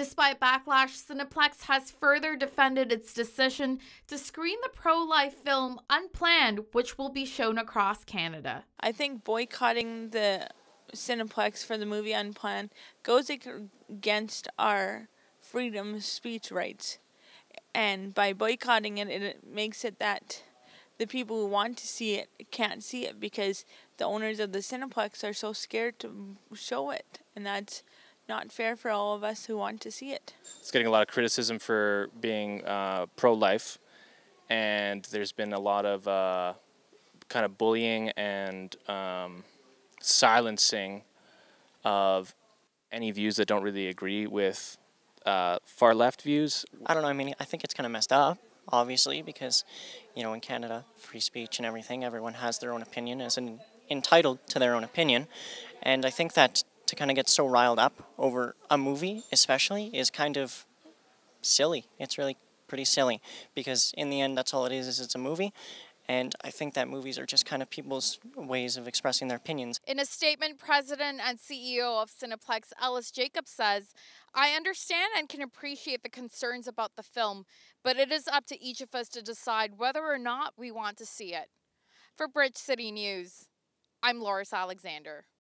Despite backlash, Cineplex has further defended its decision to screen the pro-life film Unplanned, which will be shown across Canada. I think boycotting the Cineplex for the movie Unplanned goes against our freedom of speech rights. And by boycotting it, it makes it that the people who want to see it can't see it because the owners of the Cineplex are so scared to show it. And that's not fair for all of us who want to see it. It's getting a lot of criticism for being pro-life, and there's been a lot of kind of bullying and silencing of any views that don't really agree with far left views. I don't know, I mean, I think it's kind of messed up, obviously, because, you know, in Canada, free speech and everything, everyone has their own opinion, is entitled to their own opinion, and I think that to kind of get so riled up over a movie, especially, is kind of silly. It's really pretty silly, because in the end, that's all it is it's a movie. And I think that movies are just kind of people's ways of expressing their opinions. In a statement, President and CEO of Cineplex, Ellis Jacobs, says, "I understand and can appreciate the concerns about the film, but it is up to each of us to decide whether or not we want to see it." For Bridge City News, I'm Laurice Alexander.